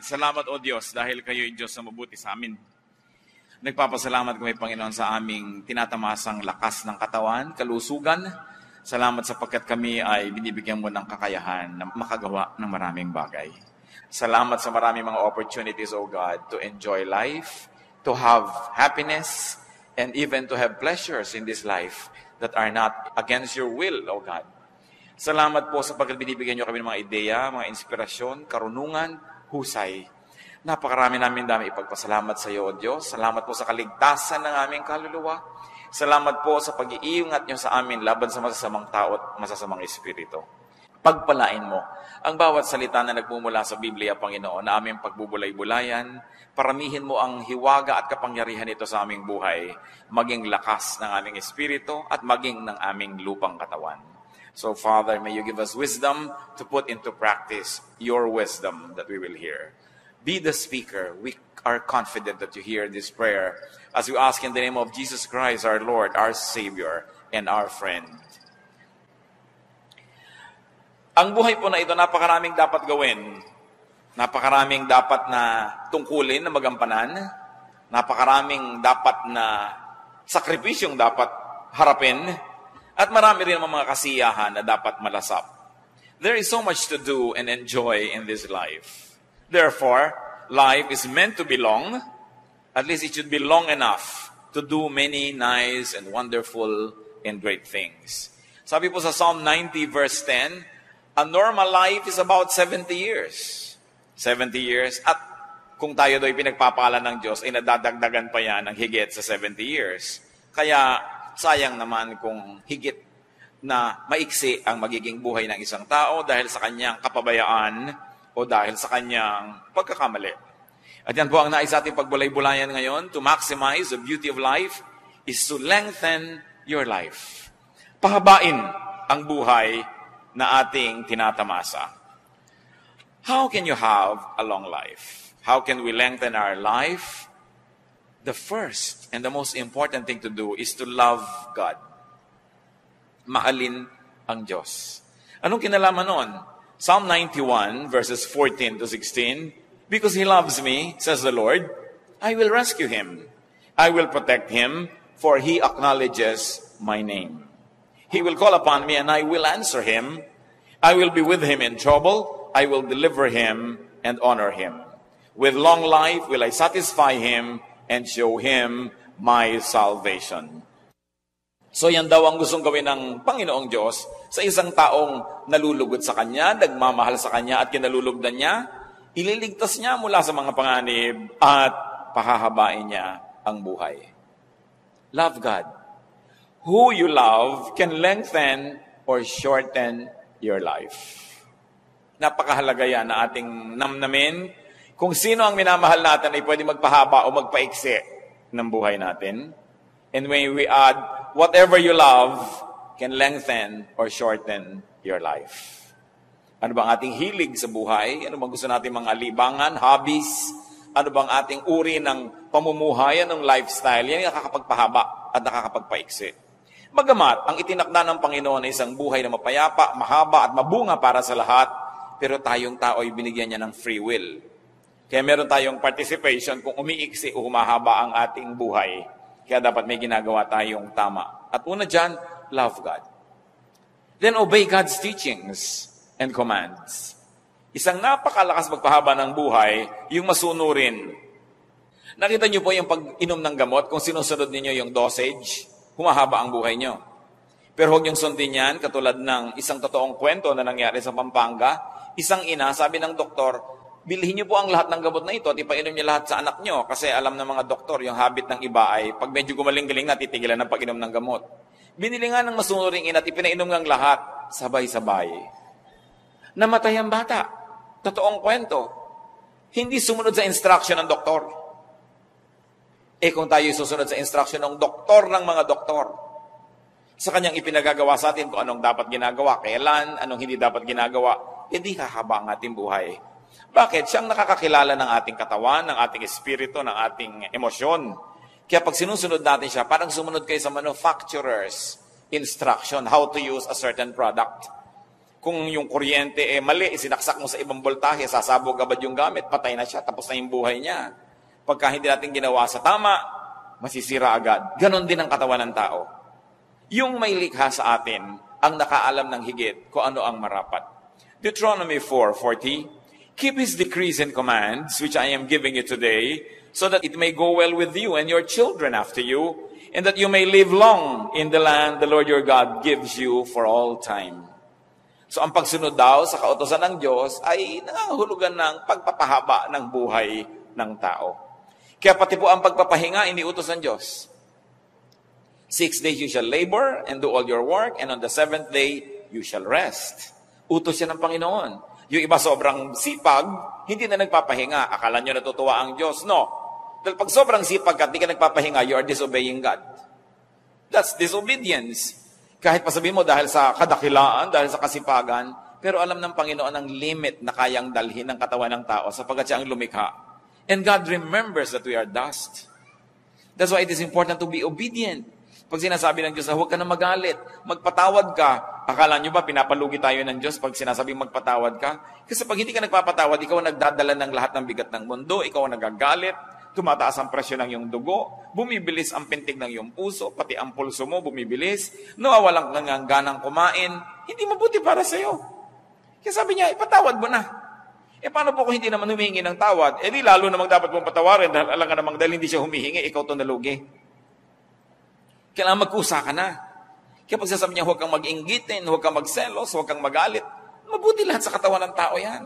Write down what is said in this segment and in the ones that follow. Salamat o Diyos dahil kayo ay Diyos na mabuti sa amin. Nagpapasalamat kami, Panginoon, sa aming tinatamasang lakas ng katawan, kalusugan. Salamat sapagkat kami ay binibigyan mo ng kakayahan na makagawa ng maraming bagay. Salamat sa maraming mga opportunities, O God, to enjoy life, to have happiness, and even to have pleasures in this life that are not against your will, O God. Salamat po sapagkat binibigyan niyo kami ng mga ideya, mga inspirasyon, karunungan, husay. Napakarami namin dami ipagpasalamat sa iyo, O Diyos. Salamat po sa kaligtasan ng aming kaluluwa. Salamat po sa pag-iingat niyo sa amin laban sa masasamang tao at masasamang espiritu. Pagpalain mo ang bawat salita na nagmumula sa Biblia, Panginoon, na aming pagbubulay-bulayan. Paramihin mo ang hiwaga at kapangyarihan nito sa aming buhay, maging lakas ng aming espiritu at maging ng aming lupang katawan. So, Father, may you give us wisdom to put into practice your wisdom that we will hear. Be the speaker. We are confident that you hear this prayer as we ask in the name of Jesus Christ, our Lord, our Savior, and our friend. Ang buhay po na ito, napakaraming dapat gawin. Napakaraming dapat na tungkulin na magampanan. Napakaraming dapat na sakripisyong dapat harapin. At marami rin mga kasiyahan na dapat malasap. There is so much to do and enjoy in this life. Therefore, life is meant to be long. At least it should be long enough to do many nice and wonderful and great things. Sabi po sa Psalm 90 verse 10, a normal life is about 70 years. 70 years. At kung tayo do'y pinagpapala ng Diyos, ay nadadagdagan pa yan ng higit sa 70 years. Kaya, sayang naman kung higit na maiksi ang magiging buhay ng isang tao dahil sa kanyang kapabayaan o dahil sa kanyang pagkakamali. At yan po ang nais ating pagbulay-bulayan ngayon. To maximize the beauty of life is to lengthen your life. Pahabain ang buhay na ating tinatamasa. How can you have a long life? How can we lengthen our life? The first and the most important thing to do is to love God. Mahalin ang Diyos. Anong kinalaman nun? Psalm 91 verses 14 to 16, because He loves me, says the Lord, I will rescue Him. I will protect Him, for He acknowledges my name. He will call upon me and I will answer Him. I will be with Him in trouble. I will deliver Him and honor Him. With long life will I satisfy Him and show Him my salvation. So yan daw ang gustong gawin ng Panginoong Diyos sa isang taong nalulugod sa Kanya, nagmamahal sa Kanya at kinalulugdan niya. Ililigtas niya mula sa mga panganib at pahahabain niya ang buhay. Love God. Who you love can lengthen or shorten your life. Napakahalaga yan na ating namnamin. Kung sino ang minamahal natin ay pwede magpahaba o magpaikse ng buhay natin. And when we add, whatever you love can lengthen or shorten your life. Ano bang ating hilig sa buhay? Ano bang gusto natin mga libangan, hobbies? Ano bang ating uri ng pamumuhay, anong lifestyle? Yan ang nakakapagpahaba at nakakapagpaikse. Bagamat ang itinakda ng Panginoon ay isang buhay na mapayapa, mahaba at mabunga para sa lahat, pero tayong tao ay binigyan niya ng free will. Kaya meron tayong participation kung umiiksi o humahaba ang ating buhay. Kaya dapat may ginagawa tayong tama. At una dyan, love God. Then obey God's teachings and commands. Isang napakalakas magpahaba ng buhay, yung masunurin. Nakita niyo po yung pag-inom ng gamot, kung sinusunod ninyo yung dosage, humahaba ang buhay niyo. Pero huwag niyong sundin yan, katulad ng isang totoong kwento na nangyari sa Pampanga. Isang ina, sabi ng doktor, bilhin niyo po ang lahat ng gamot na ito at ipainom niyo lahat sa anak niyo kasi alam ng mga doktor, yung habit ng iba ay pag medyo gumaling-galing na, titigilan ng pag-inom ng gamot. Binili nga ng masunuring ina at ipinainom ng lahat, sabay-sabay. Namatay ang bata. Totoong kwento. Hindi sumunod sa instruction ng doktor. Eh kung tayo susunod sa instruction ng doktor ng mga doktor, sa kanyang ipinagagawa sa atin kung anong dapat ginagawa, kailan, anong hindi dapat ginagawa, hindi hahaba ang ating buhay. Bakit? Siyang nakakakilala ng ating katawan, ng ating espiritu, ng ating emosyon. Kaya pag sinusunod natin siya, parang sumunod kayo sa manufacturer's instruction, how to use a certain product. Kung yung kuryente eh mali, sinaksak mo sa ibang voltahe, sasabog agad yung gamit, patay na siya, tapos na yung buhay niya. Pagka hindi natin ginawa sa tama, masisira agad. Ganon din ang katawan ng tao. Yung may likha sa atin, ang nakaalam ng higit kung ano ang marapat. Deuteronomy 4:40, keep His decrees and commands, which I am giving you today, so that it may go well with you and your children after you, and that you may live long in the land the Lord your God gives you for all time. So ang pagsunod daw sa kautosan ng Diyos ay nangahulugan ng pagpapahaba ng buhay ng tao. Kaya pati po ang pagpapahinga, iniutos ng Diyos. 6 days you shall labor and do all your work, and on the 7th day you shall rest. Utos yan ng Panginoon. Yung iba sobrang sipag, hindi na nagpapahinga. Akala nyo natutuwa ang Diyos. No. Dahil pag sobrang sipag ka, hindi ka nagpapahinga, you are disobeying God. That's disobedience. Kahit pasabihin mo dahil sa kadakilaan, dahil sa kasipagan, pero alam ng Panginoon ang limit na kayang dalhin ng katawan ng tao sapagkat siya ang lumikha. And God remembers that we are dust. That's why it is important to be obedient. Pag sinasabi ng Diyos, huwag ka na magalit, magpatawad ka. Akala nyo ba pinapalugi tayo ng Diyos pag sinasabi magpatawad ka? Kasi pag hindi ka nagpapatawad, ikaw ang nagdadala ng lahat ng bigat ng mundo, ikaw ang nagagalit, tumataas ang presyo ng iyong dugo, bumibilis ang pintig ng iyong puso, pati ang pulso mo bumibilis, nawawalan ka ng ganang kumain, hindi mabuti para sa iyo. Kaya sabi niya, ipatawad mo na. E paano po kung hindi naman humihingi ng tawad? E di lalo namang dapat mong patawarin dahil alam ka namang dahil hindi siya humihingi, ikaw ito nalugi. Kailangan magkusa ka na. Kaya pag sasabi niya, huwag kang mag-inggitin, huwag kang magselos, huwag kang magalit, mabuti lahat sa katawan ng tao yan.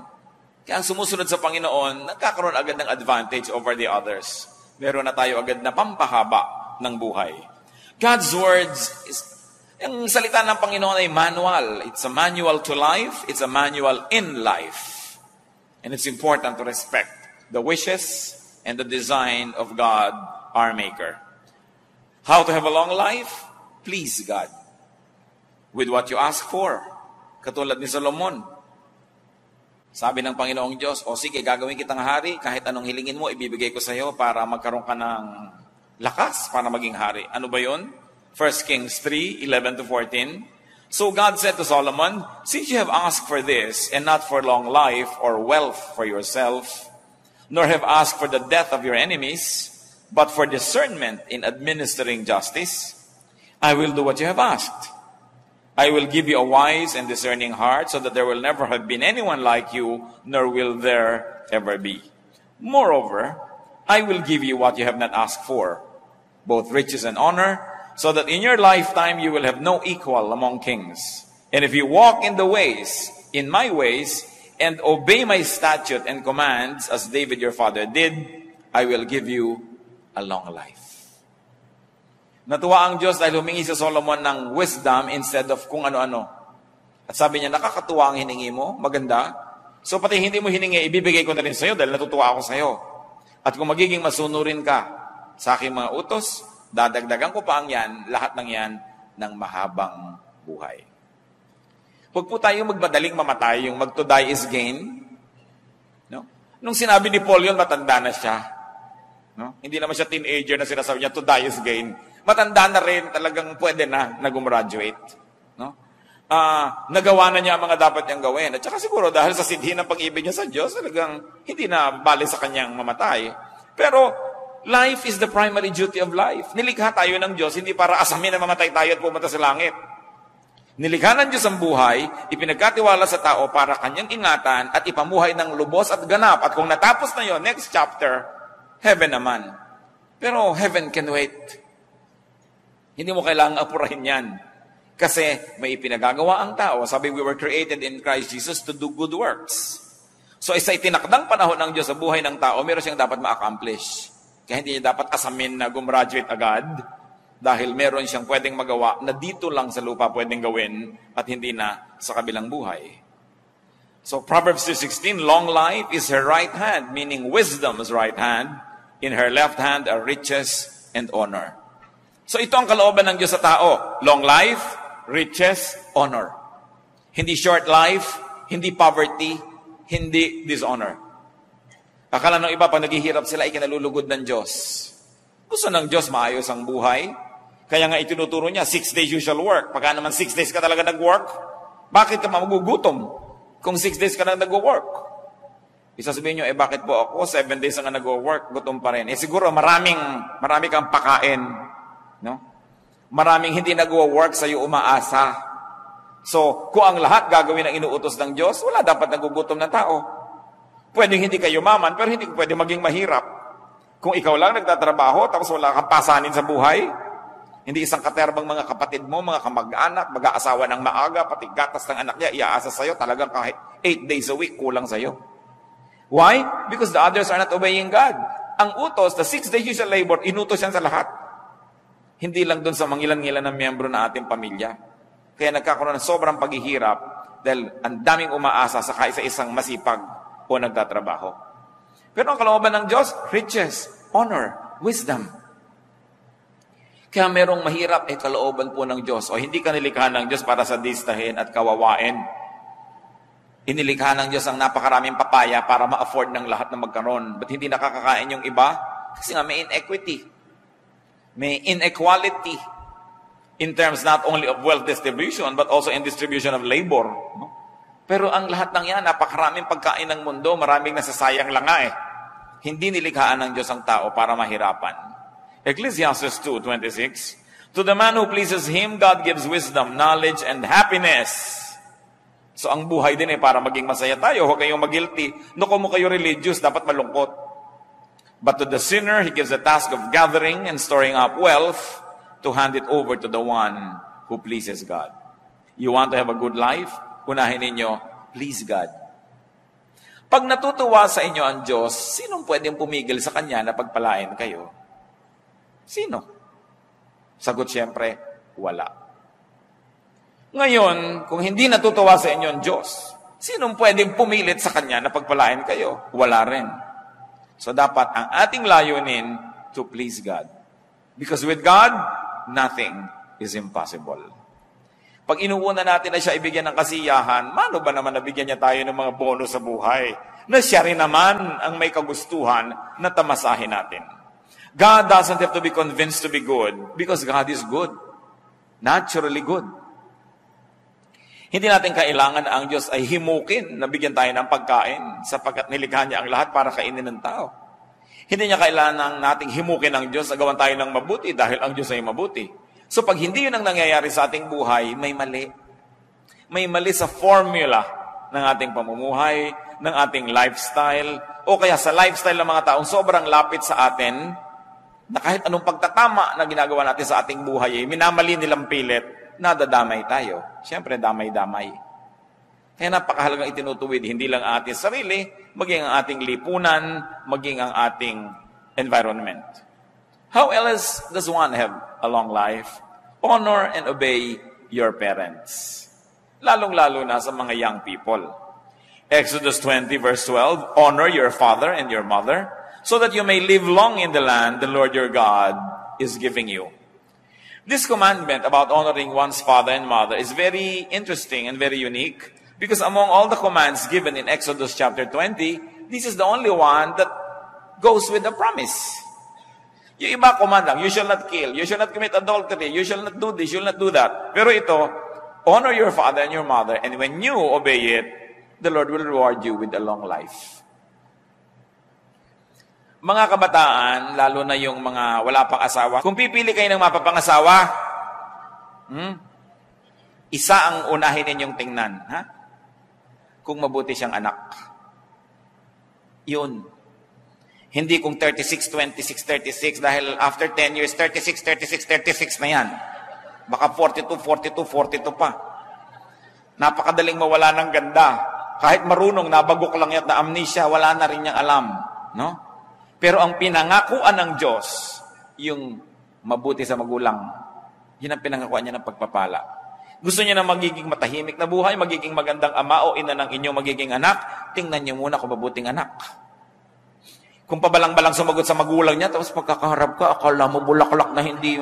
Kaya ang sumusunod sa Panginoon, nagkakaroon agad ng advantage over the others. Meron na tayo agad na pampahaba ng buhay. God's words, ang salita ng Panginoon ay manual. It's a manual to life. It's a manual in life. And it's important to respect the wishes and the design of God, our Maker. How to have a long life? Please God with what you ask for. Katulad ni Solomon. Sabi ng Panginoong Diyos, o sige, gagawin kitang hari, kahit anong hilingin mo, ibibigay ko sa iyo para magkaroon ka ng lakas para maging hari. Ano ba yun? 1 Kings 3:11-14. So God said to Solomon, since you have asked for this, and not for long life or wealth for yourself, nor have asked for the death of your enemies, but for discernment in administering justice, I will do what you have asked. I will give you a wise and discerning heart so that there will never have been anyone like you, nor will there ever be. Moreover, I will give you what you have not asked for, both riches and honor, so that in your lifetime you will have no equal among kings. And if you walk in the ways, in my ways, and obey my statute and commands, as David your father did, I will give you a long life. Natuwa ang Diyos dahil humingi si Solomon ng wisdom instead of kung ano-ano. At sabi niya, nakakatuwa ang hiningi mo, maganda. So pati hindi mo hiningi, ibibigay ko na rin sa'yo dahil natutuwa ako sa'yo. At kung magiging masunurin ka sa aking mga utos, dadagdagan ko pa ang yan, lahat ng yan, ng mahabang buhay. Huwag po tayo magmadaling mamatay, yung to die is gain. No? Nung sinabi ni Paul yun, matanda na siya. No? Hindi naman siya teenager na sinasabi niya, to die is gain. Matanda na rin, talagang pwede na gumraduate. No? Nagawa na niya ang mga dapat niyang gawin. At saka siguro dahil sa sidhi ng pag-ibig niya sa Diyos, talagang hindi na bali sa kanyang mamatay. Pero life is the primary duty of life. Nilikha tayo ng Diyos, hindi para asamin na mamatay tayo at pumunta sa langit. Nilikha ng Diyos ang buhay, ipinagkatiwala sa tao para kanyang ingatan at ipamuhay ng lubos at ganap. At kung natapos na yon, next chapter, heaven naman. Pero heaven can wait. Hindi mo kailangang apurahin yan. Kasi may ipinagagawa ang tao. Sabi, we were created in Christ Jesus to do good works. So, isa itinakdang panahon ng Diyos sa buhay ng tao, meron siyang dapat ma-accomplish. Kaya hindi niya dapat asamin na gumraduate agad dahil meron siyang pwedeng magawa na dito lang sa lupa pwedeng gawin at hindi na sa kabilang buhay. So, Proverbs 2:16, long life is her right hand, meaning wisdom's right hand. In her left hand are riches and honor. So ito ang kalooban ng Diyos sa tao. Long life, riches, honor. Hindi short life, hindi poverty, hindi dishonor. Akala ng iba, pag naghihirap sila, ay kinalulugod ng Diyos. Gusto ng Diyos maayos ang buhay. Kaya nga itinuturo niya, 6 days you shall work. Pagka naman 6 days ka talaga nag-work, Bakit ka magugutom kung 6 days ka na nag-work? Isasabihin nyo, bakit po ako? 7 days na nag-work, gutom pa rin. Siguro marami kang pakain. No? Maraming hindi nag-work sa'yo umaasa. So, kung ang lahat gagawin ang inuutos ng Diyos, wala dapat nagugutom ng tao. Pwedeng hindi ka yumaman, pero hindi pwede maging mahirap. Kung ikaw lang nagtatrabaho, tapos wala kang pasanin sa buhay, hindi isang katerbang mga kapatid mo, mga kamag-anak, mag-aasawa ng maaga, pati gatas ng anak niya, iaasa sa'yo, talagang kahit 8 days a week, kulang sa'yo. Why? Because the others are not obeying God. Ang utos, the 6 days you shall labor, inutos yan sa lahat. Hindi lang dun sa mangilan-ngilan ng miyembro na ating pamilya. Kaya nagkakaroon ng sobrang paghihirap dahil ang daming umaasa sa kaisa-isang masipag o nagtatrabaho. Pero ang kalooban ng Diyos, riches, honor, wisdom. Kaya merong mahirap ay kalooban po ng Diyos o hindi ka nilikha ng Diyos para sadistahin at kawawain. Inilikha ng Diyos ang napakaraming papaya para ma-afford ng lahat na magkaroon. But hindi nakakakain yung iba? Kasi nga may inequity. May inequality in terms not only of wealth distribution but also in distribution of labor. Pero ang lahat ng yan, napakaraming pagkain ng mundo, maraming nasasayang lang nga eh. Hindi nilikhaan ng Diyos ang tao para mahirapan. Ecclesiastes 2:26, to the man who pleases Him, God gives wisdom, knowledge, and happiness. So ang buhay din para maging masaya tayo. Huwag kayong mag-guilty. No, kung mo kayo religious, dapat malungkot. But to the sinner, He gives the task of gathering and storing up wealth to hand it over to the one who pleases God. You want to have a good life? Unahin ninyo, please God. Pag natutuwa sa inyo ang Diyos, sinong pwedeng pumigil sa Kanya na pagpalain kayo? Sino? Sagot siyempre, wala. Ngayon, kung hindi natutuwa sa inyo ang Diyos, sinong pwedeng pumilit sa Kanya na pagpalain kayo? Wala rin. So dapat ang ating layunin to please God. Because with God, nothing is impossible. Pag inuuna natin na siya ibigyan ng kasiyahan, mano ba naman nabigyan niya tayo ng mga bonus sa buhay na siya rin naman ang may kagustuhan na tamasahin natin. God doesn't have to be convinced to be good because God is good. Naturally good. Hindi natin kailangan ang Diyos ay himukin na bigyan tayo ng pagkain sapagkat nilikha niya ang lahat para kainin ng tao. Hindi niya kailangan nating himukin ang Diyos na gawan tayo ng mabuti dahil ang Diyos ay mabuti. So pag hindi yun ang nangyayari sa ating buhay, may mali. May mali sa formula ng ating pamumuhay, ng ating lifestyle, o kaya sa lifestyle ng mga taong sobrang lapit sa atin, na kahit anong pagtatama na ginagawa natin sa ating buhay, minamali nilang pilit, nadadamay tayo. Siyempre, damay-damay. Kaya napakahalagang itinutuwid, hindi lang ating sarili, maging ang ating lipunan, maging ang ating environment. How else does one have a long life? Honor and obey your parents. Lalong-lalo na sa mga young people. Exodus 20:12, honor your father and your mother, so that you may live long in the land the Lord your God is giving you. This commandment about honoring one's father and mother is very interesting and very unique because among all the commands given in Exodus chapter 20, this is the only one that goes with a promise. Yung iba command lang, you shall not kill, you shall not commit adultery, you shall not do this, you shall not do that. Pero ito, honor your father and your mother, and when you obey it, the Lord will reward you with a long life. Mga kabataan, lalo na yung mga wala pang asawa, kung pipili kayo ng mapapangasawa, isa ang unahin ninyong tingnan. Ha? Kung mabuti siyang anak. Yun. Hindi kung 36, 26, 36, dahil after 10 years, 36, 36, 36 na yan. Baka 42, 42, 42 pa. Napakadaling mawala ng ganda. Kahit marunong, nabagok lang yan na amnesia, wala na rin niyang alam. No? Pero ang pinangakuan ng Diyos, yung mabuti sa magulang, yun ang pinangakuan niya ng pagpapala. Gusto niya na magiging matahimik na buhay, magiging magandang ama o ina ng inyong magiging anak, tingnan niyo muna kung mabuting anak. Kung pabalang-balang sumagot sa magulang niya, tapos pagkakaharap ka, akala mo bulaklak na hindi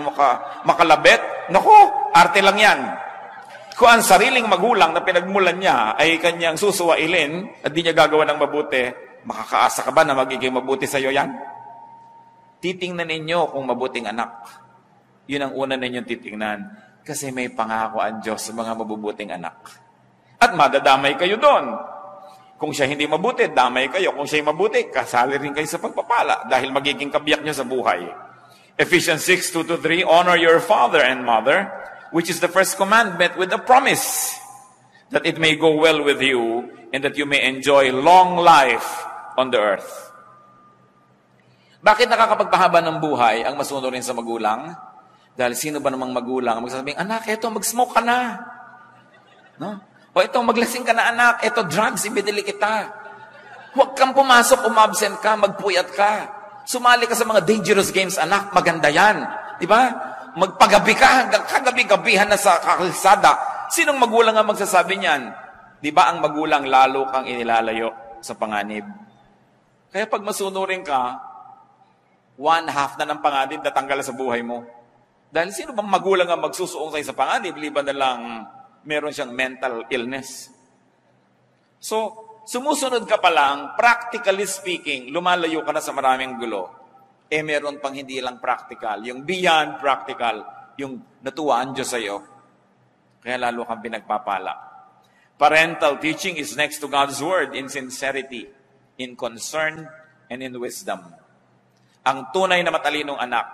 makalabit, naku, arte lang yan. Kung ang sariling magulang na pinagmulan niya ay kanyang susuwailin at di niya gagawa ng mabuti, makakaasa ka ba na magiging mabuti sa iyo yan? Titingnan ninyo kung mabuting anak. Yun ang una ninyong titingnan. Kasi may pangako ang Diyos sa mga mabubuting anak. at madadamay kayo doon. Kung siya hindi mabuti, damay kayo. Kung siya mabuti, kasali rin kayo sa pagpapala dahil magiging kabiyak niya sa buhay. Ephesians 6:2-3, honor your father and mother, which is the first commandment with a promise that it may go well with you and that you may enjoy long life on the earth. Bakit nakakapagpahaba ng buhay ang masunurin sa magulang? Dahil sino ba namang magulang magsasabing, anak, eto, mag-smoke ka na. No? O eto, maglasing ka na, anak. Eto, drugs, ibinili kita. Huwag kang pumasok, umabsent ka, magpuyat ka. Sumali ka sa mga dangerous games, anak. Maganda yan. Diba? Magpagabi ka hanggang kagabi-gabihan na sa kalsada. Sinong magulang ang magsasabi niyan? Diba ang magulang lalo kang inilalayo sa panganib? Kaya pag masunurin ka, one half na ng panganib natanggal sa buhay mo. Dahil sino bang magulang ang magsusuong sa panganib, liban na lang meron siyang mental illness? So, sumusunod ka pa lang, practically speaking, lumalayo ka na sa maraming gulo. Eh, meron pang hindi lang practical, yung beyond practical, yung natuwaan Diyos sa'yo. Kaya lalo kang pinagpapala. Parental teaching is next to God's Word in sincerity, in concern, and in wisdom. Ang tunay na matalinong anak,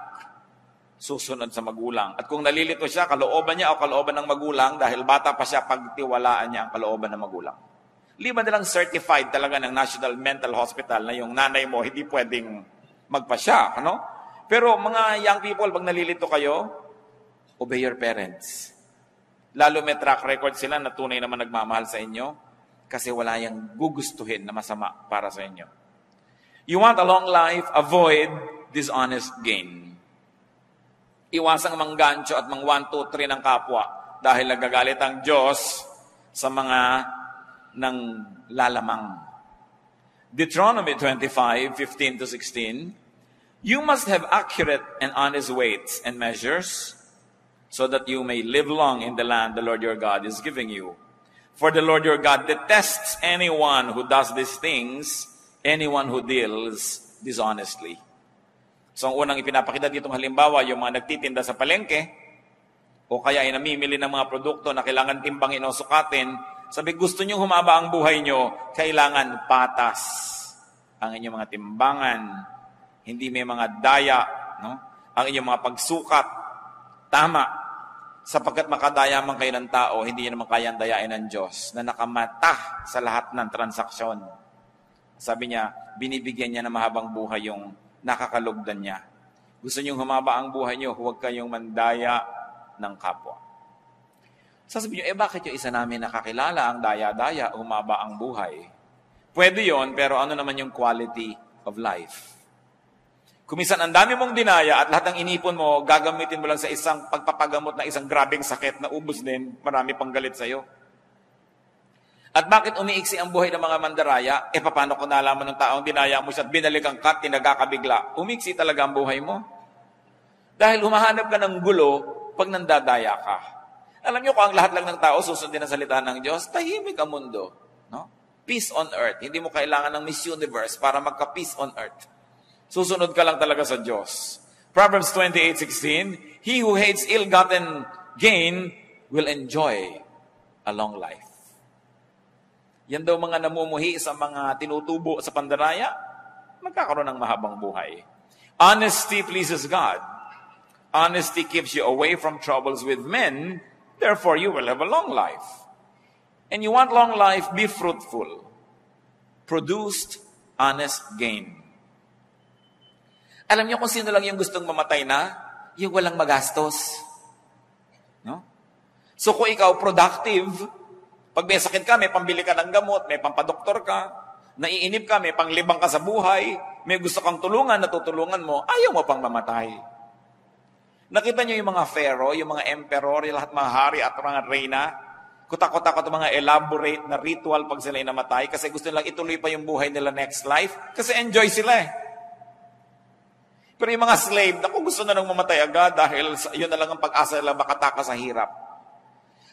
susunod sa magulang. At kung nalilito siya, kalooban niya o kalooban ng magulang, dahil bata pa siya, pagtiwalaan niya ang kalooban ng magulang. Liban nilang certified talaga ng National Mental Hospital na yung nanay mo, hindi pwedeng magpasya. Ano? Pero mga young people, pag nalilito kayo, obey your parents. Lalo may track record sila na tunay naman nagmamahal sa inyo kasi wala yang gugustuhin na masama para sa inyo. You want a long life, avoid dishonest gain. Iwasang manggancho at mang 1, 2, 3 ng kapwa dahil nagagalit ang Diyos sa mga nang lalamang. Deuteronomy 25:15-16, you must have accurate and honest weights and measures so that you may live long in the land the Lord your God is giving you. For the Lord your God detests anyone who does these things, anyone who deals dishonestly. So ang unang ipinapakita ditong halimbawa, yung mga nagtitinda sa palengke, o kaya ay namimili ng mga produkto na kailangan timbangin o sukatin, sabi, gusto nyo humaba ang buhay nyo, kailangan patas ang inyong mga timbangan, hindi may mga daya, no? Ang inyong mga pagsukat, tama, sapagkat makadaya man kayo ng tao, hindi nyo naman kayang dayain ng Diyos na nakamata sa lahat ng transaksyon. Sabi niya, binibigyan niya na mahabang buhay yung nakakalugdan niya. Gusto niyong humaba ang buhay niyo, huwag kayong mandaya ng kapwa. Sasabihin niyo, bakit yung isa namin nakakilala ang daya-daya, humaba ang buhay? Pwede yon, pero ano naman yung quality of life? Kumisan ang dami mong dinaya at lahat ng inipon mo, gagamitin mo lang sa isang pagpapagamot na isang grabing sakit na ubos din, marami pang galit sa'yo. At bakit umiiksi ang buhay ng mga mandaraya? Eh, paano ko nalaman ng taong dinaya mo siya at binalikan ka at tinagakabigla? Umiiksi talaga ang buhay mo. Dahil humahanap ka ng gulo pag nandadaya ka. Alam niyo kung ang lahat lang ng tao susundin ang salita ng Diyos, tahimik ang mundo. No? Peace on earth. Hindi mo kailangan ng Miss Universe para magka-peace on earth. Susunod ka lang talaga sa Diyos. Proverbs 28:16, he who hates ill-gotten gain will enjoy a long life. Yan daw mga namumuhi sa mga tinutubo sa pandaraya, magkakaroon ng mahabang buhay. Honesty pleases God. Honesty keeps you away from troubles with men, therefore you will have a long life. And you want long life, be fruitful. Produced honest gain. Alam niyo kung sino lang yung gustong mamatay na? Yung walang magastos. No? So kung ikaw productive, pag may sakit ka, may pambili ka ng gamot, may pampadoktor ka, naiinip ka, may panglibang ka sa buhay, may gusto kang tulungan, natutulungan mo, ayaw mo pang mamatay. Nakita niyo yung mga pharaoh, yung mga emperor, yung lahat mga hari at mga reyna, kutak-kutak mga elaborate na ritual pag sila'y namatay kasi gusto nilang ituloy pa yung buhay nila next life kasi enjoy sila eh. Pero yung mga slave, naku, gusto na nang mamatay agad dahil yun na lang ang pag-asa nila makataka sa hirap.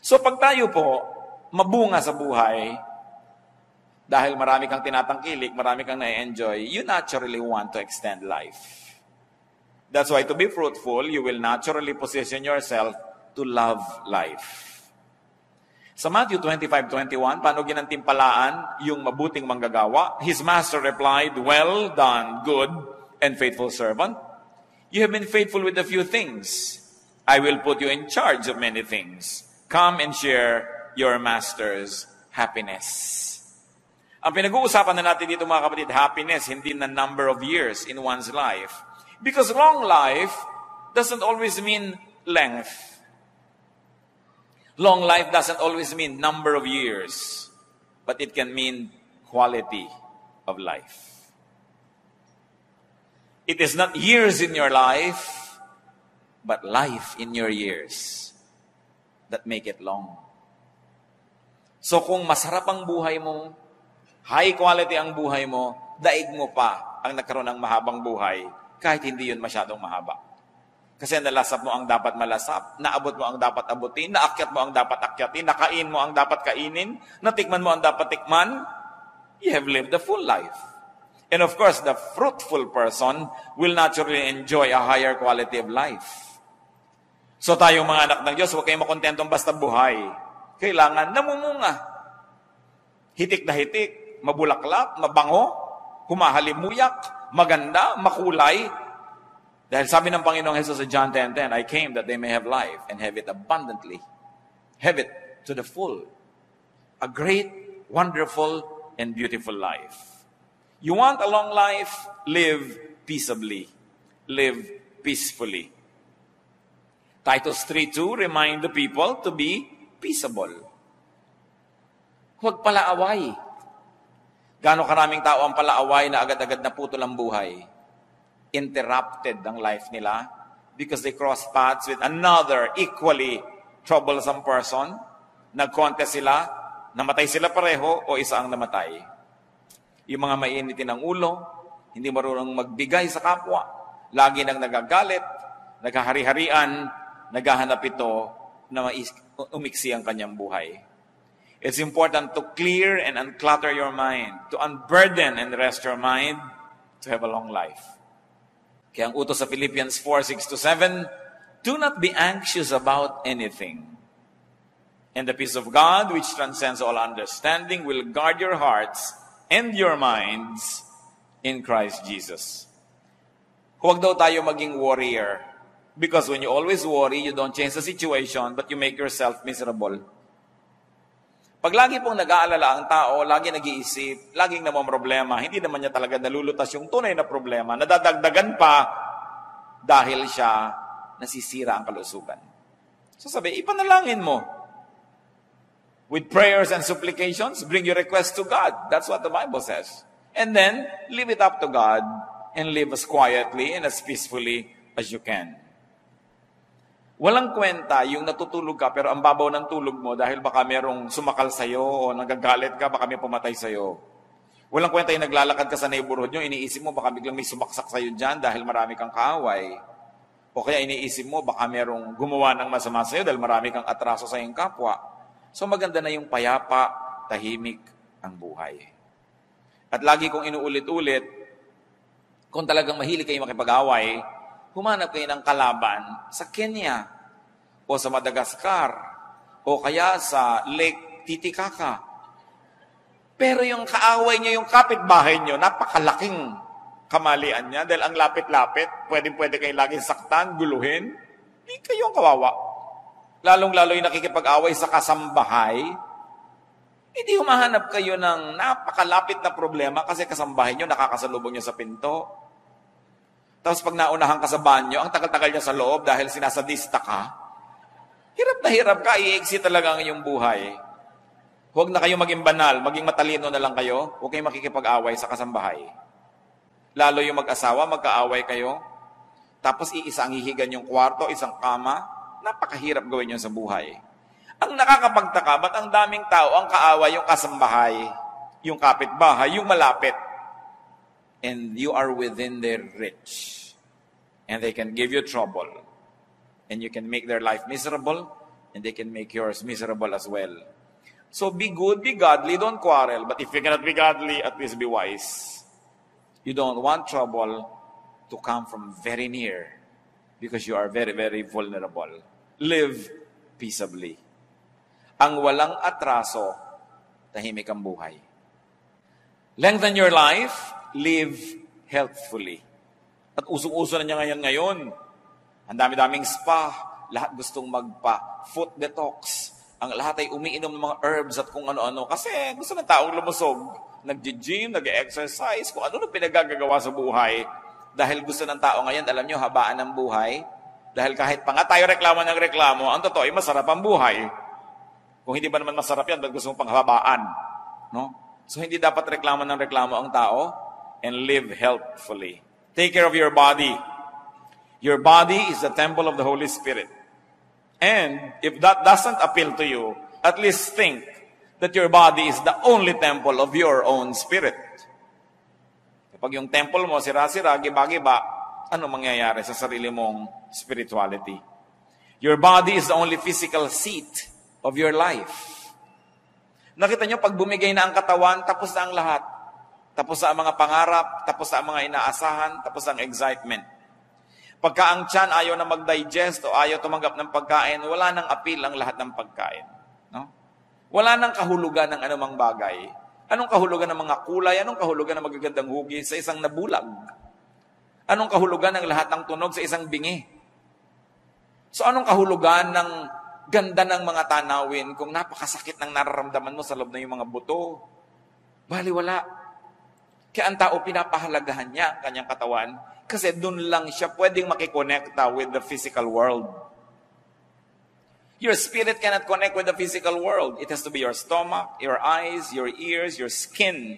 So pag tayo po, mabunga sa buhay, dahil marami kang tinatangkilik, marami kang na-enjoy, you naturally want to extend life. That's why to be fruitful, you will naturally position yourself to love life. Sa Matthew 25:21, paano ginantimpalaan yung mabuting manggagawa? His master replied, "Well done, good and faithful servant. You have been faithful with a few things. I will put you in charge of many things. Come and share your master's happiness." Ang pinag-uusapan na natin dito, mga kapatid, happiness, hindi na number of years in one's life. Because long life doesn't always mean length. Long life doesn't always mean number of years, but it can mean quality of life. It is not years in your life, but life in your years that make it long. So kung masarap ang buhay mo, high quality ang buhay mo, daig mo pa ang nagkaroon ng mahabang buhay, kahit hindi yun masyadong mahaba. Kasi nalasap mo ang dapat malasap, naabot mo ang dapat abutin, naakyat mo ang dapat akyatin, nakain mo ang dapat kainin, natikman mo ang dapat tikman, you have lived a full life. And of course, the fruitful person will naturally enjoy a higher quality of life. So tayo mga anak ng Diyos, huwag kayong makontentong basta buhay. Kailangan namumunga. Hitik na hitik, mabulaklak, mabango, humahalimuyak, maganda, makulay. Dahil sabi ng Panginoong Jesus sa John 10:10, I came that they may have life and have it abundantly. Have it to the full. A great, wonderful, and beautiful life. You want a long life? Live peaceably. Live peacefully. Titus 3:2, remind the people to be peaceable. Huwag palaaway. Gaano karaming tao ang palaaway na agad-agad naputol ang buhay? Interrupted ang life nila because they crossed paths with another equally troublesome person. Nag-contest sila, namatay sila pareho o isa ang namatay. Yung mga mainitin ng ulo, hindi marunong magbigay sa kapwa, lagi nang nagagalit, naghahari-harian, naghahanap ito na umiksi ang kanyang buhay. It's important to clear and unclutter your mind, to unburden and rest your mind, to have a long life. Kaya ang utos sa Philippians 4:6-7, do not be anxious about anything. And the peace of God, which transcends all understanding, will guard your hearts and your minds in Christ Jesus. Huwag daw tayo maging worrier. Because when you always worry, you don't change the situation, but you make yourself miserable. Pag lagi pong nag-aalala ang tao, lagi nag-iisip, laging namamroblema, hindi naman niya talaga nalulutas yung tunay na problema, nadadagdagan pa dahil siya nasisira ang kalusugan. So sabi, ipanalangin mo. With prayers and supplications, bring your request to God. That's what the Bible says. And then, leave it up to God and live as quietly and as peacefully as you can. Walang kwenta yung natutulog ka pero ang babaw ng tulog mo dahil baka merong sumakal sa'yo o nagagalit ka, baka may pumatay sa'yo. Walang kwenta yung naglalakad ka sa neighborhood nyo, iniisip mo baka biglang may sumaksak sa'yo dyan dahil marami kang kaaway. O kaya iniisip mo baka merong gumawa ng masama sa'yo dahil marami kang atraso sa iyong kapwa. So maganda na yung payapa, tahimik ang buhay. At lagi kong inuulit-ulit, kung talagang mahilig kayong makipag-away, humanap kayo ng kalaban sa Kenya o sa Madagascar o kaya sa Lake Titicaca. Pero yung kaaway niyo, yung kapitbahay niyo, napakalaking kamalian niya dahil ang lapit-lapit, pwede kayo laging saktan, guluhin, di kayong kawawa. Lalong-lalo yung nakikipag-away sa kasambahay, hindi humahanap kayo ng napakalapit na problema kasi kasambahay niyo, nakakasalubong niyo sa pinto. Tapos pag naunahan ka sa banyo, ang tagal-tagal niya sa loob dahil sinasadista ka, hirap na hirap ka, i-exit talaga ang iyong buhay. Huwag na kayo maging banal, maging matalino na lang kayo, huwag kayong makikipag-away sa kasambahay. Lalo yung mag-asawa, magka-away kayo, tapos iisang hihigan yung kwarto, isang kama, napakahirap gawin yun sa buhay. Ang nakakapagtaka, ba't ang daming tao ang kaaway yung kasambahay, yung kapitbahay, yung malapit? And you are within their reach. And they can give you trouble. And you can make their life miserable. And they can make yours miserable as well. So be good, be godly, don't quarrel. But if you cannot be godly, at least be wise. You don't want trouble to come from very near. Because you are very, very vulnerable. Live peaceably. ang walang atraso, tahimik ang buhay. Lengthen your life, live healthfully. At usong-uso na niya ngayon. Ang dami-daming spa, lahat gustong magpa-foot detox. Ang lahat ay umiinom ng mga herbs at kung ano-ano. Kasi gusto ng taong lumusog. Nag-gym, nag-exercise, kung ano na pinagagagawa sa buhay. Dahil gusto ng tao ngayon, alam nyo, habaan ang buhay. Dahil kahit pa nga tayo reklamo ng reklamo, ang totoo ay masarap ang buhay. Kung hindi ba naman masarap yan, ba't gusto mong panghabaan? No? So, hindi dapat reklamo ng reklamo ang tao, and live healthfully. Take care of your body. Your body is the temple of the Holy Spirit. And if that doesn't appeal to you, at least think that your body is the only temple of your own spirit. Kapag yung temple mo, sira-sira, giba-giba, ano mangyayari sa sarili mong spirituality? Your body is the only physical seat of your life. Nakita nyo, pag bumigay na ang katawan, tapos na ang lahat. Tapos na ang mga pangarap, tapos na ang mga inaasahan, tapos na ang excitement. Pagka ang tiyan ayaw na mag-digest o ayaw tumanggap ng pagkain, wala nang appeal ang lahat ng pagkain. No? Wala nang kahulugan ng anumang bagay. Anong kahulugan ng mga kulay? Anong kahulugan ng magagandang hugis sa isang nabulag? Anong kahulugan ng lahat ng tunog sa isang bingi? So anong kahulugan ng ganda ng mga tanawin kung napakasakit ng nararamdaman mo sa loob na yung mga buto? Baliwala. Kaya ang tao pinapahalagahan niya ang kanyang katawan kasi dun lang siya pwedeng makikonekta with the physical world. Your spirit cannot connect with the physical world. It has to be your stomach, your eyes, your ears, your skin.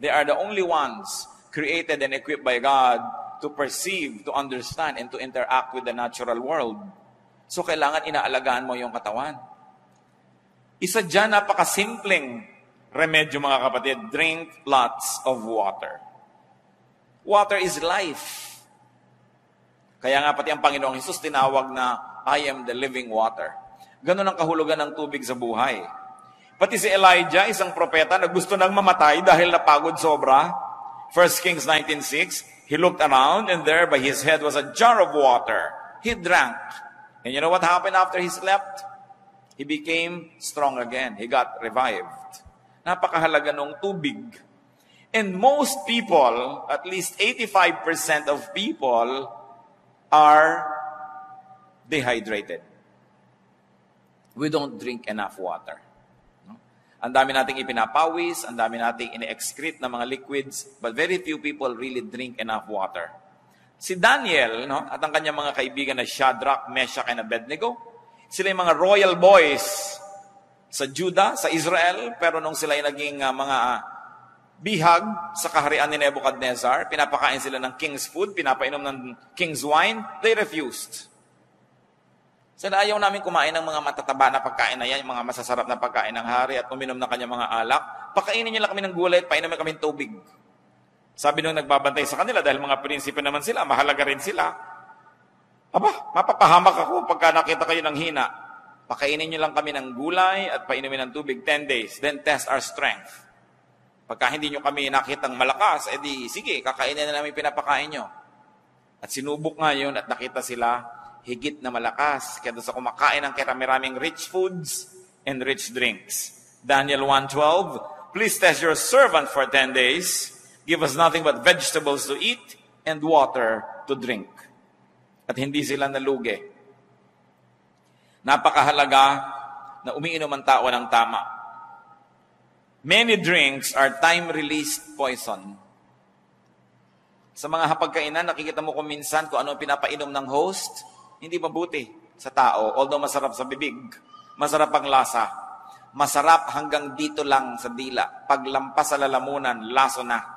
They are the only ones created and equipped by God to perceive, to understand, and to interact with the natural world. So, kailangan inaalagaan mo yung katawan. Isa dyan, napakasimpleng remedyo, mga kapatid. Drink lots of water. Water is life. Kaya nga pati ang Panginoong Hesus tinawag na, I am the living water. Ganun ang kahulugan ng tubig sa buhay. Pati si Elijah, isang propeta na gusto nang mamatay dahil napagod sobra. 1 Kings 19:6, he looked around and there by his head was a jar of water. He drank. And you know what happened after he slept? He became strong again. He got revived. Napakahalaga ng tubig. And most people, at least 85% of people, are dehydrated. We don't drink enough water. No? Ang dami nating ipinapawis, ang dami nating ine-excrete na mga liquids, but very few people really drink enough water. Si Daniel, no, at ang kanyang mga kaibigan na Shadrach, Meshach, and Abednego, sila yung mga royal boys sa Juda, sa Israel, pero nung sila yung naging mga bihag sa kaharian ni Nebuchadnezzar, pinapakain sila ng king's food, pinapainom ng king's wine, they refused. Sila ayaw namin kumain ng mga matataba na pagkain na yan, yung mga masasarap na pagkain ng hari at uminom ng kanyang mga alak. Pakainin niyo lang kami ng gulay at painomin kami ng tubig. Sabi nung nagbabantay sa kanila, dahil mga prinsipe naman sila, mahalaga rin sila. Aba, mapapahamak ako pagka nakita kayo ng hina. Pakainin nyo lang kami ng gulay at painumin ng tubig 10 days. Then test our strength. Pagka hindi nyo kami nakitang malakas, edi sige, kakainin na namin pinapakain nyo. At sinubok nga yun at nakita sila higit na malakas. Kaya doon sa kumakain ng karamiraming rich foods and rich drinks. Daniel 1:12, please test your servant for 10 days. Give us nothing but vegetables to eat and water to drink. At hindi sila nalugi. Napakahalaga na umiinom ang tao ng tama. Many drinks are time-released poison. Sa mga hapagkainan, nakikita mo kung minsan kung ano pinapainom ng host, hindi mabuti sa tao, although masarap sa bibig, masarap ang lasa, masarap hanggang dito lang sa dila, paglampas sa lalamunan, laso na.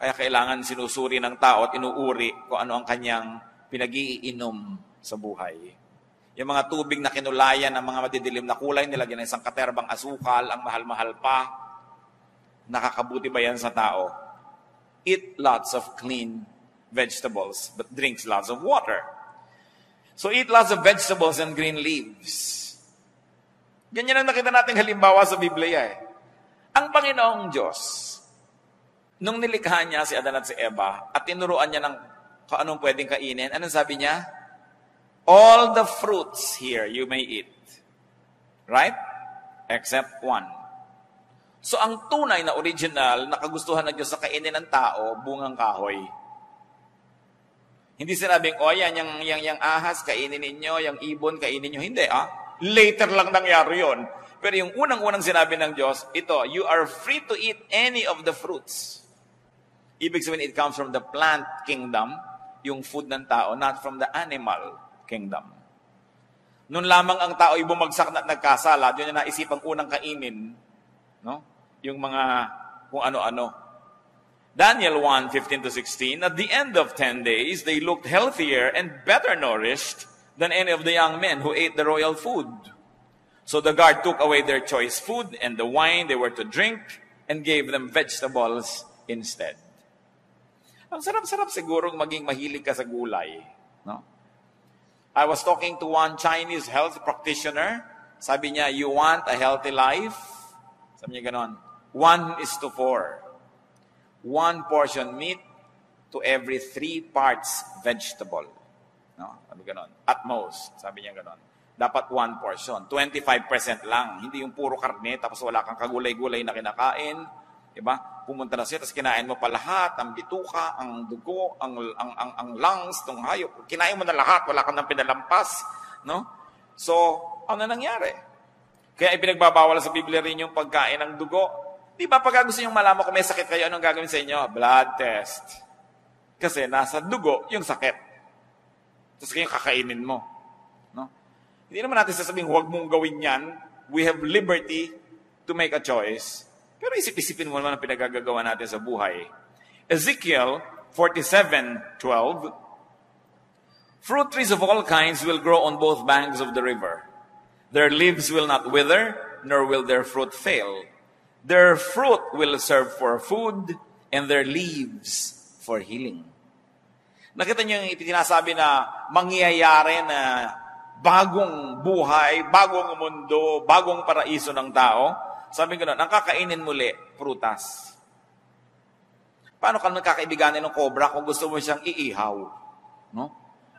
Kaya kailangan sinusuri ng tao at inuuri kung ano ang kanyang pinag-iinom sa buhay. Yung mga tubig na kinulayan ng mga madidilim na kulay, nilagyan ng isang katerbang asukal, ang mahal-mahal pa, nakakabuti ba yan sa tao? Eat lots of clean vegetables, but drinks lots of water. So eat lots of vegetables and green leaves. Ganyan ang nakita nating halimbawa sa Biblia eh. Ang Panginoong Diyos, nung nilikha niya si Adan at si Eva at tinuruan niya ng kung anong pwedeng kainin, anong sabi niya? All the fruits here you may eat. Right? Except one. So, ang tunay na original na kagustuhan ng Diyos sa kainin ng tao, bungang kahoy. Hindi sinabing, o, yung ahas, kainin ninyo, yung ibon, kainin ninyo. Hindi, Later lang nangyari yon. Pero yung unang-unang sinabi ng Diyos, ito, you are free to eat any of the fruits. Ibig sabihin, it comes from the plant kingdom, yung food ng tao, not from the animal kingdom. Noon lamang ang tao ay bumagsak na at nagkasala, doon niya naisip ang unang kainin, no? Yung mga kung ano-ano. Daniel 1:15-16, at the end of 10 days, they looked healthier and better nourished than any of the young men who ate the royal food. So the guard took away their choice food and the wine they were to drink and gave them vegetables instead. Ang sarap-sarap siguro maging mahilig ka sa gulay. No? I was talking to one Chinese health practitioner. Sabi niya, you want a healthy life? Sabi niya ganon, 1:4. 1 portion meat to every 3 parts vegetable. No? Sabi ganon. At most, sabi niya ganon. Dapat 1 portion. 25% lang. Hindi yung puro karne, tapos wala kang kagulay-gulay na kinakain. Diba? Pumunta na siya, tapos kinain mo pa lahat, ang bituka, ang dugo, ang lungs, tong hayop. Kinain mo na lahat, wala kang nang pinalampas. No? So, ano nangyari? Kaya ipinagbabawal sa Biblia rin yung pagkain ng dugo. Di ba pag gusto niyong malaman kung may sakit kayo, anong gagawin sa inyo? Blood test. Kasi nasa dugo yung sakit. Tapos kayong kakainin mo. No? Hindi naman natin sasabing huwag mong gawin yan. We have liberty to make a choice. Pero isip-isipin mo naman ang pinagagagawa natin sa buhay. Ezekiel 47:12, fruit trees of all kinds will grow on both banks of the river. Their leaves will not wither, nor will their fruit fail. Their fruit will serve for food and their leaves for healing. Nakita niyo yung itinasabi na mangyayari na bagong buhay, bagong mundo, bagong paraiso ng tao. Sabi ko na, ang kakainin muli, prutas. Paano ka naman kakaibiganin ng cobra kung gusto mo siyang iihaw? No?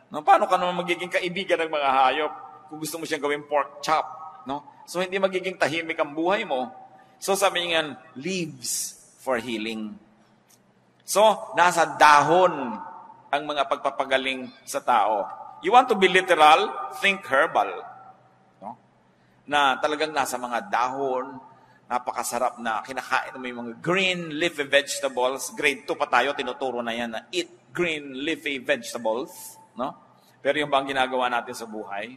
No, paano ka naman magiging kaibigan ng mga hayop kung gusto mo siyang gawing pork chop? No? So hindi magiging tahimik ang buhay mo. So sabi niyan, leaves for healing. So, nasa dahon ang mga pagpapagaling sa tao. You want to be literal? Think herbal. No? Na talagang nasa mga dahon, napakasarap na kinakain mo yung mga green leafy vegetables. Grade 2 pa tayo, tinuturo na yan na eat green leafy vegetables. No? Pero yung bang ginagawa natin sa buhay?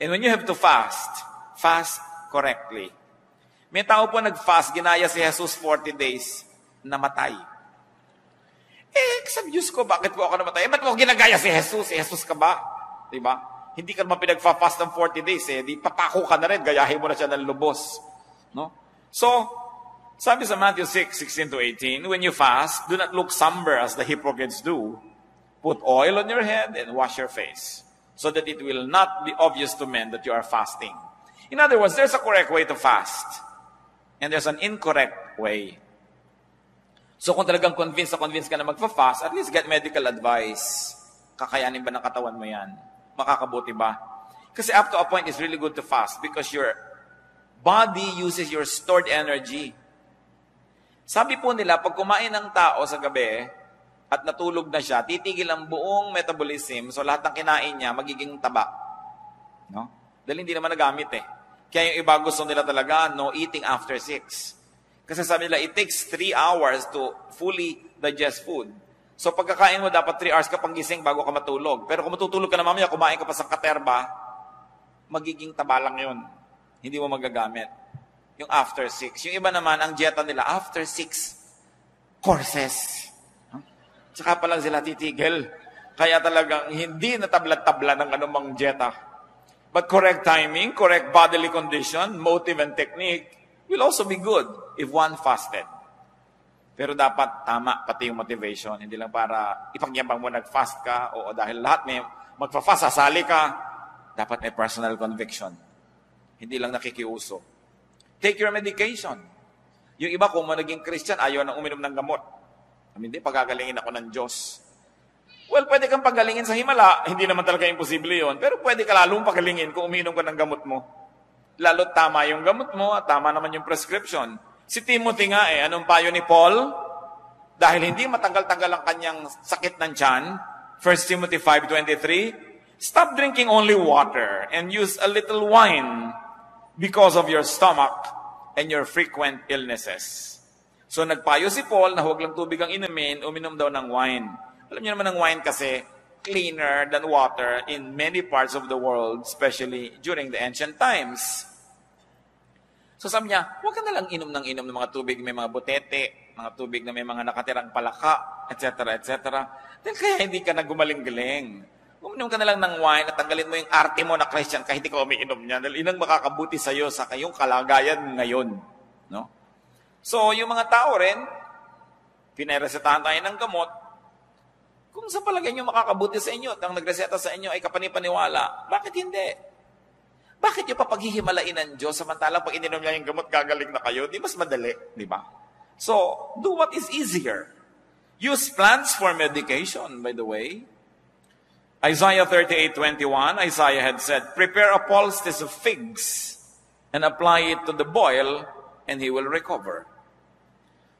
And when you have to fast, fast correctly. May tao po nag-fast, ginaya si Jesus 40 days, namatay. Sa Diyos ko, bakit po ako namatay? Ba't mo ginagaya si Jesus? Si Jesus ka ba? Diba? Hindi ka naman pinag-fast ng 40 days, Di papako ka na rin, gayahin mo na siya ng lubos. No? So, sabi sa Matthew 6:16-18, when you fast, do not look somber as the hypocrites do. Put oil on your head and wash your face, so that it will not be obvious to men that you are fasting. In other words, there's a correct way to fast. And there's an incorrect way. So kung talagang convinced ka na magpa-fast, at least get medical advice. Kakayanin ba ng katawan mo yan? Makakabuti ba? Kasi up to a point, it's really good to fast because your body uses your stored energy. Sabi po nila, pag kumain ng tao sa gabi at natulog na siya, titigil ang buong metabolism, so lahat ng kinain niya magiging taba. No? Dahil hindi naman nagamit Kaya yung iba gusto nila talaga, no eating after 6. Kasi sabi nila, it takes 3 hours to fully digest food. So pagkakain mo, dapat 3 hours ka pang gising bago ka matulog. Pero kung matutulog ka na mamaya, kumain ka pa sa katerba, magiging tabalang yun. Hindi mo magagamit. Yung after 6. Yung iba naman, ang dieta nila, after 6 courses. Huh? Tsaka pa lang sila titigil. Kaya talagang hindi natabla-tabla ng anumang dieta. But correct timing, correct bodily condition, motive and technique will also be good if one fasted. Pero dapat tama pati yung motivation. Hindi lang para ipagyabang mo nag-fast ka o dahil lahat may magpa-fast, sasali ka. Dapat may personal conviction. Hindi lang nakikiuso. Take your medication. Yung iba kung naging Christian, ayaw nang uminom ng gamot. Hindi, pagagalingin ako ng Diyos. Well, pwede kang pagalingin sa himala. Hindi naman talaga imposible yon. Pero pwede ka lalong pagalingin kung uminom ka ng gamot mo. lalo't tama yung gamot mo at tama naman yung prescription. Si Timothy nga eh, anong payo ni Paul? Dahil hindi matanggal-tanggal ang kanyang sakit ng tiyan, 1 Timothy 5:23, stop drinking only water and use a little wine because of your stomach and your frequent illnesses. So nagpayo si Paul na huwag lang tubig ang inumin, uminom daw ng wine. Alam niyo naman ang wine kasi cleaner than water in many parts of the world, especially during the ancient times. So sabi niya, huwag ka nalang inom ng mga tubig, may mga butete, mga tubig na may mga nakatirang palaka, etc., etc. Dahil kaya hindi ka na gumaling-galing. Uminom ka nalang ng wine at tanggalin mo yung arte mo na Christian kahit hindi ka umiinom niya. Dahil inang makakabuti sa'yo sa kayong kalagayan ngayon. No? So yung mga tao rin, pinaresetahan tayo ng gamot. Kung sa palagay nyo makakabuti sa inyo at ang nagreseta sa inyo ay kapanipaniwala, bakit hindi? Bakit yung papaghihimalain ng Diyos samantalang pag ininom niya yung gamot, gagaling na kayo? Di mas madali, di ba? So, do what is easier. Use plants for medication, by the way. Isaiah 38:21, Isaiah had said, prepare a poultice of figs and apply it to the boil and he will recover.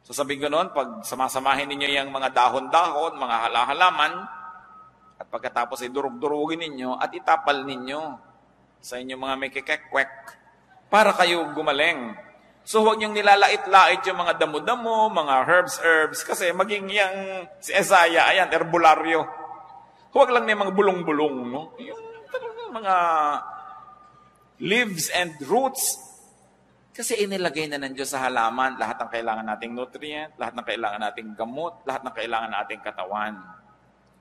So sabihin ko noon, pag samasamahin ninyo yung mga dahon-dahon, mga halaman, at pagkatapos ay durug-durugin ninyo at itapal ninyo sa inyong mga may kikekwek para kayo gumaling. So huwag niyong nilalait-lait yung mga damo-damo, mga herbs-herbs, kasi maging yung si Isaiah, ayan, herbularyo. Huwag lang may mga bulong-bulong, no? Yung mga leaves and roots. Kasi inilagay na ng Diyos sa halaman lahat ng kailangan nating nutrient, lahat ng kailangan nating gamot, lahat ng kailangan nating katawan.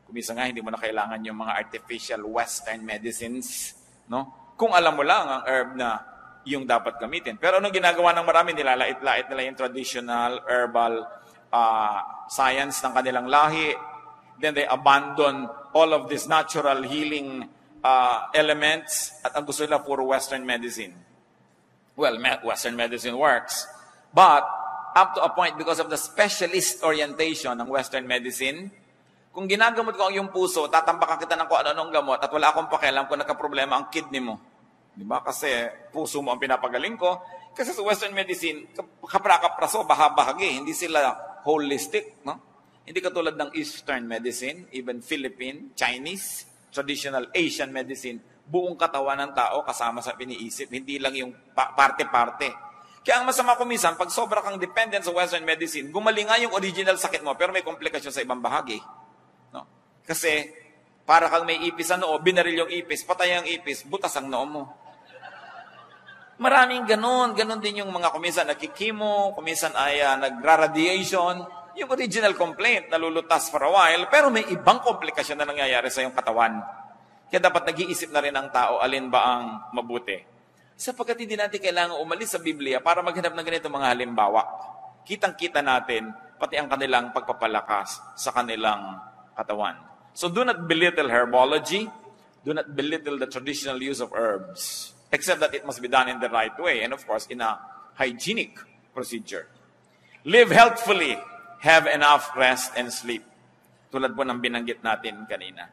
Kumisa nga, hindi mo na kailangan yung mga artificial western medicines, no? Kung alam mo lang ang herb na yung dapat gamitin. Pero anong ginagawa ng marami? Nilalait-lait nila yung traditional herbal science ng kanilang lahi. Then they abandon all of these natural healing elements at ang gusto nila puro western medicine. Well, Western medicine works. But, up to a point, because of the specialist orientation ng Western medicine, kung ginagamot ko ang iyong puso, tatambakan kita ng kung ano-anong gamot at wala akong pakialam kung nagka-problema ang kidney mo. Diba? Kasi puso mo ang pinapagaling ko. Kasi sa Western medicine, kapra-kapraso, bahagi, hindi sila holistic. No? Hindi katulad ng Eastern medicine, even Philippine, Chinese, traditional Asian medicine, buong katawan ng tao kasama sa piniisip, hindi lang yung parte-parte. Kaya ang masama kumisan, pag sobra kang dependent sa Western medicine, gumaling nga yung original sakit mo, pero may komplikasyon sa ibang bahagi. No? Kasi, para kang may ipis sa noo, binaril yung ipis, patay ang ipis, butas ang noo mo. Maraming ganun. Ganun din yung mga kumisan nagkikimo, kumisan ay nagra-radiation. Yung original complaint, nalulutas for a while, pero may ibang komplikasyon na nangyayari sa iyong katawan. Kaya dapat nag-iisip na rin ang tao, alin ba ang mabuti? Sapagkat hindi natin kailangan umalis sa Biblia para maghanap ng ganito mga halimbawa. Kitang-kita natin, pati ang kanilang pagpapalakas sa kanilang katawan. So do not belittle herbology. Do not belittle the traditional use of herbs. Except that it must be done in the right way. And of course, in a hygienic procedure. Live healthfully. Have enough rest and sleep. Tulad po ng binanggit natin kanina.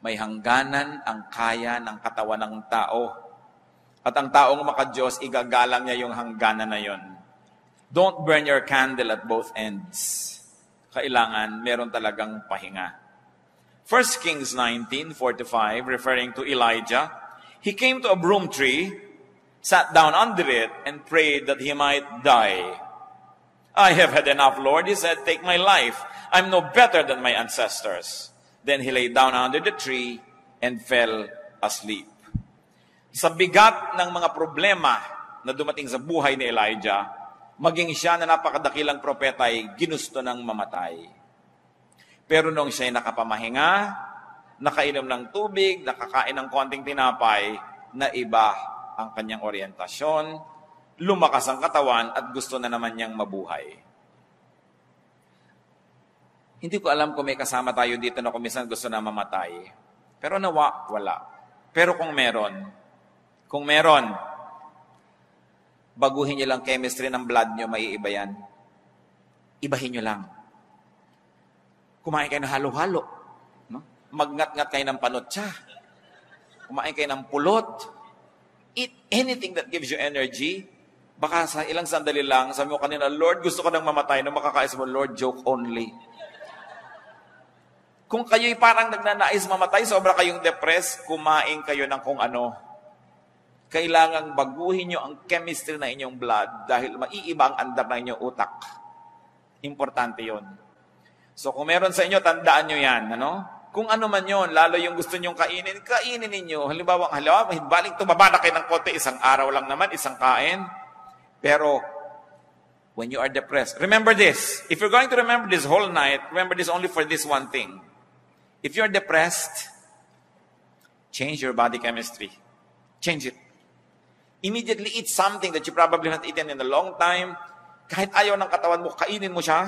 May hangganan ang kaya ng katawan ng tao. At ang taong maka-Diyos, igagalang niya yung hangganan na yon. Don't burn your candle at both ends. Kailangan, meron talagang pahinga. 1 Kings 19:45, referring to Elijah, he came to a broom tree, sat down under it, and prayed that he might die. I have had enough, Lord, he said, take my life. I'm no better than my ancestors. Then he lay down under the tree and fell asleep. Sa bigat ng mga problema na dumating sa buhay ni Elijah, maging siya na napakadakilang propeta ay ginusto ng mamatay. Pero nung siya ay nakapamahinga, nakainom ng tubig, nakakain ng konting tinapay, na iba ang kanyang oryentasyon, lumakas ang katawan at gusto na naman niyang mabuhay. Hindi ko alam kung may kasama tayo dito na kung minsan gusto na mamatay. Pero nawa, wala. Pero kung meron, baguhin nyo lang chemistry ng blood nyo, may iba yan. Ibahin nyo lang. Kumain kayo ng halo-halo. No? Magngat-ngat kayo ng panutsa. Kumain kayo ng pulot. eat anything that gives you energy. Baka sa ilang sandali lang, sabi mo kanina, Lord, gusto ko nang mamatay. Nung makakaisa mo, Lord, joke only. Kung kayo'y parang nagnanais mamatay, sobra kayong depressed, kumain kayo ng kung ano. Kailangang baguhin nyo ang chemistry na inyong blood dahil maiiba ang andar na inyong utak. Importante yon. So kung meron sa inyo, tandaan nyo yan. Ano? Kung ano man yon, lalo yung gusto nyong kainin, kainin ninyo. Halimbawa, baling tumaba na kayo ng konti, isang araw lang naman, isang kain. Pero when you are depressed, remember this. If you're going to remember this whole night, remember this only for this one thing. If you're depressed, change your body chemistry. Change it. Immediately eat something that you probably haven't eaten in a long time. Kahit ayaw ng katawan mo, kainin mo siya.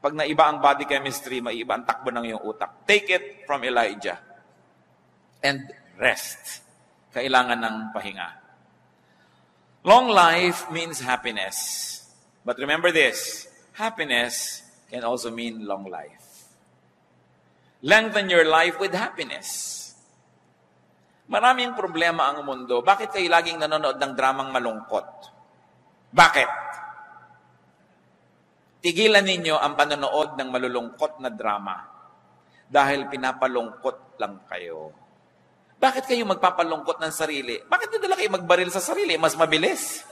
Pag naiba ang body chemistry, maiba ang takbo ng iyong utak. Take it from Elijah. And rest. Kailangan ng pahinga. Long life means happiness. But remember this, happiness can also mean long life. Lengthen your life with happiness. Maraming problema ang mundo. Bakit kayo laging nanonood ng dramang malungkot? Bakit? Tigilan ninyo ang panonood ng malulungkot na drama dahil pinapalungkot lang kayo. Bakit kayo magpapalungkot ng sarili? Bakit nadala kayo magbaril sa sarili? Mas mabilis.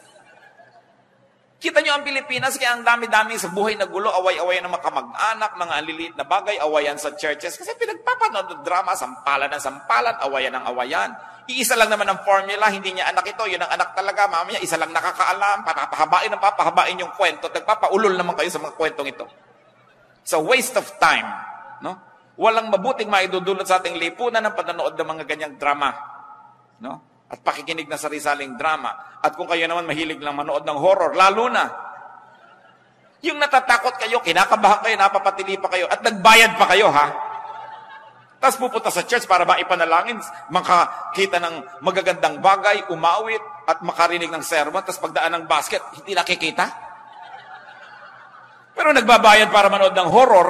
Kita nyo ang Pilipinas, kaya ang dami-dami sa buhay na gulo, away-away ng mga kamag-anak, mga aliliit na bagay, awayan sa churches. Kasi pinagpapanood ng drama, sampalan ng sampalan, awayan ng awayan. Iisa lang naman ang formula, hindi niya anak ito, yun ang anak talaga, mamaya isa lang nakakaalam, papahabain ang papahabain yung kwento, nagpapaulol naman kayo sa mga kwentong ito. So waste of time. No? Walang mabuting maidudulot sa ating lipunan ng panonood ng mga ganyang drama. No? At pakikinig na sarisaling drama. At kung kayo naman mahilig lang manood ng horror, lalo na. Yung natatakot kayo, kinakabahan kayo, napapatili pa kayo, at nagbayad pa kayo, ha? Tapos pupunta sa church para ba ipanalangin, makakita ng magagandang bagay, umawit, at makarinig ng sermon, tapos pagdaan ng basket, hindi nakikita. Pero nagbabayad para manood ng horror,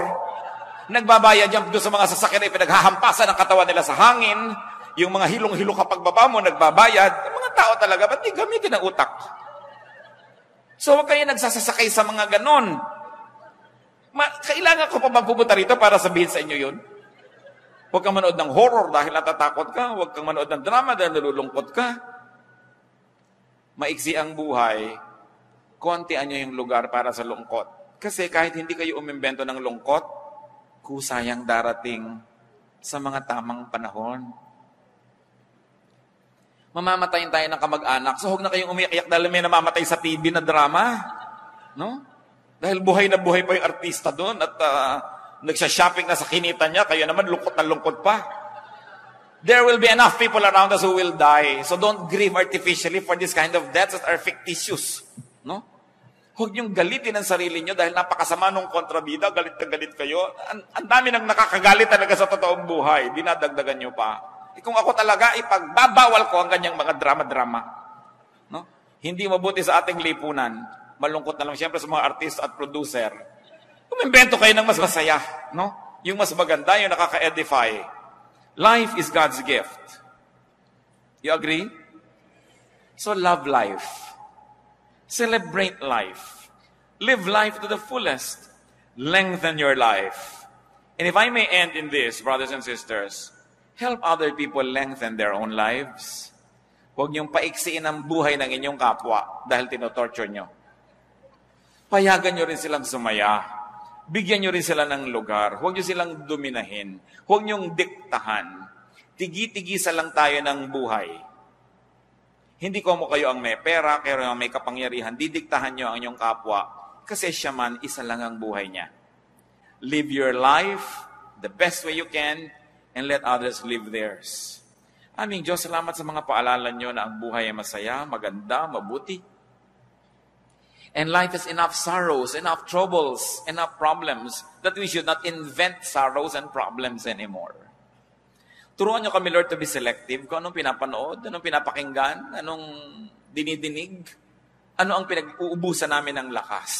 nagbabayad yan doon sa mga sasakyan ay pinaghahampasan ang katawan nila sa hangin, yung mga hilong-hilong kapag baba mo, nagbabayad. Yung mga tao talaga, ba't di gamitin ang utak? So, huwag kayo nagsasasakay sa mga ganon. Kailangan ko pa bang pumunta rito para sabihin sa inyo yun? Huwag kang manood ng horror dahil natatakot ka. Huwag kang manood ng drama dahil nalulungkot ka. Maiksi ang buhay. Kontian nyo yung lugar para sa lungkot. Kasi kahit hindi kayo umimbento ng lungkot, kusayang darating sa mga tamang panahon. Mamamatayin tayo ng kamag-anak. So, huwag na kayong umiyak-iyak dahil may namamatay sa TV na drama. No? Dahil buhay na buhay pa yung artista doon at nagsha-shopping na sa kinita niya, kaya naman lungkot na lungkot pa. There will be enough people around us who will die. So, don't grieve artificially for this kind of deaths that are fictitious. No? Huwag niyong galitin ang sarili niyo dahil napakasama nung kontrabida, galit na galit kayo. Ang dami nang nakakagalit talaga sa totoong buhay. Dinadagdagan niyo pa. Kung ako talaga, ipagbabawal ko ang ganyang mga drama-drama. No? Hindi mabuti sa ating lipunan. Malungkot na lang siyempre sa mga artist at producer. Umimbento kayo ng mas masaya. No? Yung mas maganda, yung nakaka-edify. Life is God's gift. You agree? So love life. Celebrate life. Live life to the fullest. Lengthen your life. And if I may end in this, brothers and sisters, help other people lengthen their own lives. Huwag niyong paiksiin ang buhay ng inyong kapwa dahil tinotorture niyo. Payagan niyo rin silang sumaya. Bigyan niyo rin sila ng lugar. Huwag niyo silang dominahin. Huwag niyong diktahan. Tigi-tigisa lang tayo ng buhay. Hindi ko mo kayo ang may pera, kayo ang may kapangyarihan. Didiktahan niyo ang inyong kapwa kasi siya man isa lang ang buhay niya. Live your life the best way you can and let others live theirs. Aming Diyos, salamat sa mga paalala nyo na ang buhay ay masaya, maganda, mabuti. And life is enough sorrows, enough troubles, enough problems that we should not invent sorrows and problems anymore. Turuan nyo kami, Lord, to be selective kung anong pinapanood, anong pinapakinggan, anong dinidinig, ano ang pinag-uubusan namin ng lakas.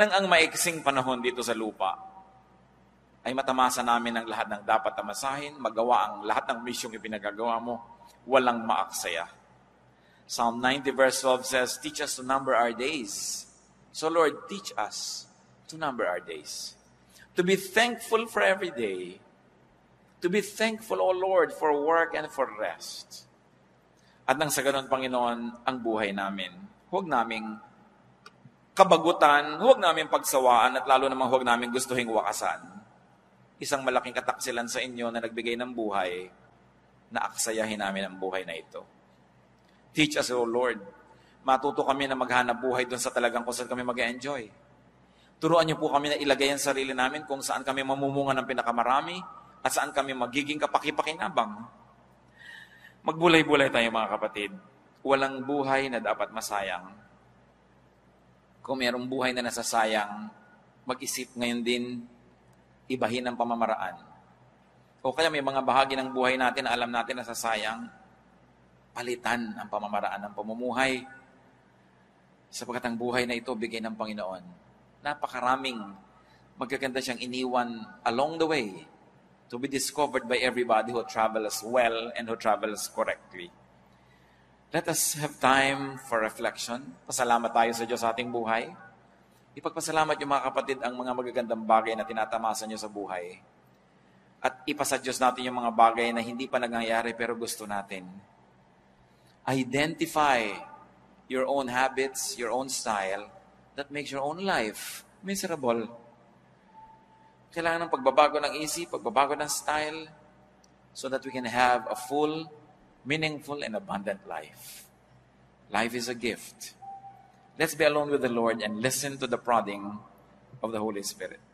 Nang ang maiksing panahon dito sa lupa, ay matamasa namin ang lahat ng dapat tamasahin, magawa ang lahat ng misyong ipinagagawa mo. walang maaksaya. Psalm 90 verse 12 says, teach us to number our days. So Lord, teach us to number our days. To be thankful for every day. To be thankful, O Lord, for work and for rest. At nang sa ganun, Panginoon, ang buhay namin, huwag naming kabagutan, huwag naming pagsawaan, at lalo namang huwag naming gustuhing wakasan. Isang malaking kataksilan sa inyo na nagbigay ng buhay, na aksayahin namin ang buhay na ito. Teach us, O Lord, matuto kami na maghanap buhay doon sa talagang kung saan kami mag-enjoy. Turuan niyo po kami na ilagay ang sarili namin kung saan kami mamumunga ng pinakamarami at saan kami magiging kapaki-pakinabang. Magbulay-bulay tayo mga kapatid. Walang buhay na dapat masayang. Kung mayroong buhay na nasasayang, mag-isip ngayon din, ibahin ang pamamaraan. O kaya may mga bahagi ng buhay natin na alam natin nasasayang, palitan ang pamamaraan ng pamumuhay. Sapagkat ang buhay na ito, bigay ng Panginoon. Napakaraming magkaganda siyang iniwan along the way, to be discovered by everybody who travels well and who travels correctly. Let us have time for reflection. Pasalamat tayo sa Diyos sa ating buhay. Ipagpasalamat niyo mga kapatid ang mga magagandang bagay na tinatamasa niyo sa buhay. At ipasa Diyos natin yung mga bagay na hindi pa nangyayari pero gusto natin. Identify your own habits, your own style that makes your own life miserable. Kailangan ng pagbabago ng isip, pagbabago ng style, so that we can have a full, meaningful, and abundant life. Life is a gift. Let's be alone with the Lord and listen to the prodding of the Holy Spirit.